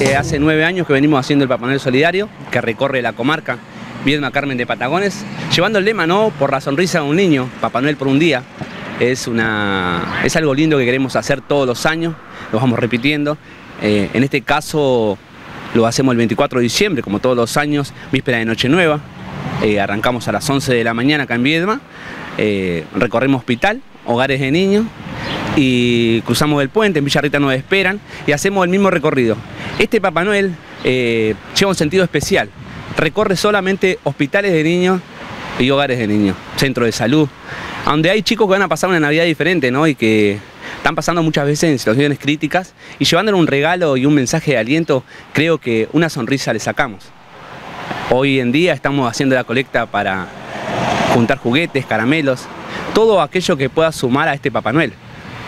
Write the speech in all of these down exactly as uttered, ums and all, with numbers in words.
Eh, hace nueve años que venimos haciendo el Papá Noel Solidario, que recorre la comarca Viedma Carmen de Patagones, llevando el lema, ¿no?, por la sonrisa de un niño, Papá Noel por un día. Es, una, es algo lindo que queremos hacer todos los años, lo vamos repitiendo. Eh, en este caso lo hacemos el veinticuatro de diciembre, como todos los años, víspera de Nochenueva. Eh, arrancamos a las once de la mañana acá en Viedma, eh, recorremos hospital, hogares de niños, y cruzamos el puente, en Villa Rita nos esperan y hacemos el mismo recorrido. Este Papá Noel eh, lleva un sentido especial, recorre solamente hospitales de niños y hogares de niños, centros de salud, donde hay chicos que van a pasar una Navidad diferente, ¿no?, y que están pasando muchas veces en situaciones críticas, y llevándole un regalo y un mensaje de aliento, creo que una sonrisa le sacamos. Hoy en día estamos haciendo la colecta para juntar juguetes, caramelos, todo aquello que pueda sumar a este Papá Noel.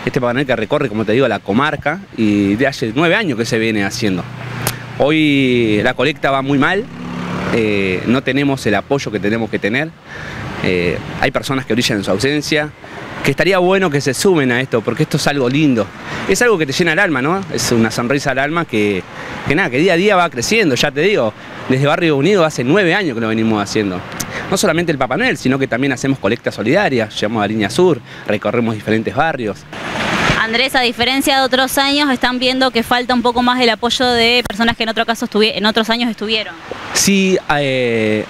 Este Papá Noel que recorre, como te digo, la comarca, y de hace nueve años que se viene haciendo. Hoy la colecta va muy mal, eh, no tenemos el apoyo que tenemos que tener, eh, hay personas que brillan en su ausencia, que estaría bueno que se sumen a esto, porque esto es algo lindo, es algo que te llena el alma, ¿no? Es una sonrisa al alma que, que nada, que día a día va creciendo, ya te digo, desde Barrio Unido hace nueve años que lo venimos haciendo. No solamente el Papá Noel, sino que también hacemos colectas solidarias, llegamos a Línea Sur, recorremos diferentes barrios. Andrés, a diferencia de otros años, están viendo que falta un poco más el apoyo de personas que en, otro caso en otros años estuvieron. Sí, eh,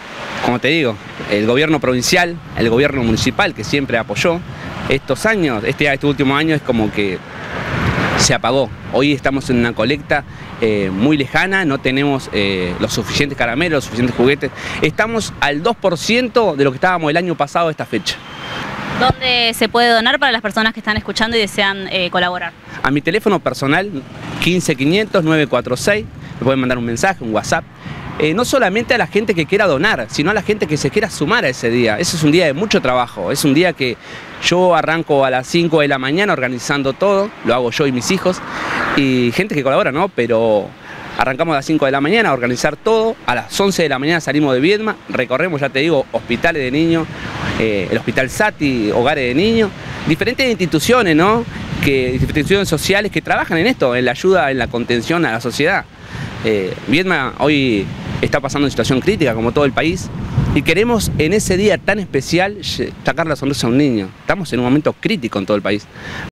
como te digo, el gobierno provincial, el gobierno municipal, que siempre apoyó, estos años, este, este último año es como que se apagó. Hoy estamos en una colecta eh, muy lejana, no tenemos eh, los suficientes caramelos, los suficientes juguetes. Estamos al dos por ciento de lo que estábamos el año pasado a esta fecha. ¿Dónde se puede donar para las personas que están escuchando y desean eh, colaborar? A mi teléfono personal, quince quinientos nueve cuatro seis, me pueden mandar un mensaje, un WhatsApp. Eh, no solamente a la gente que quiera donar, sino a la gente que se quiera sumar a ese día. Eso es un día de mucho trabajo, es un día que yo arranco a las cinco de la mañana organizando todo, lo hago yo y mis hijos, y gente que colabora, ¿no? Pero arrancamos a las cinco de la mañana a organizar todo, a las once de la mañana salimos de Viedma, recorremos, ya te digo, hospitales de niños, eh, el hospital Sati, hogares de niños, diferentes instituciones, ¿no?, que, instituciones sociales que trabajan en esto, en la ayuda, en la contención a la sociedad. Eh, Viedma hoy está pasando en situación crítica como todo el país, y queremos en ese día tan especial sacar la sonrisa a un niño. Estamos en un momento crítico en todo el país.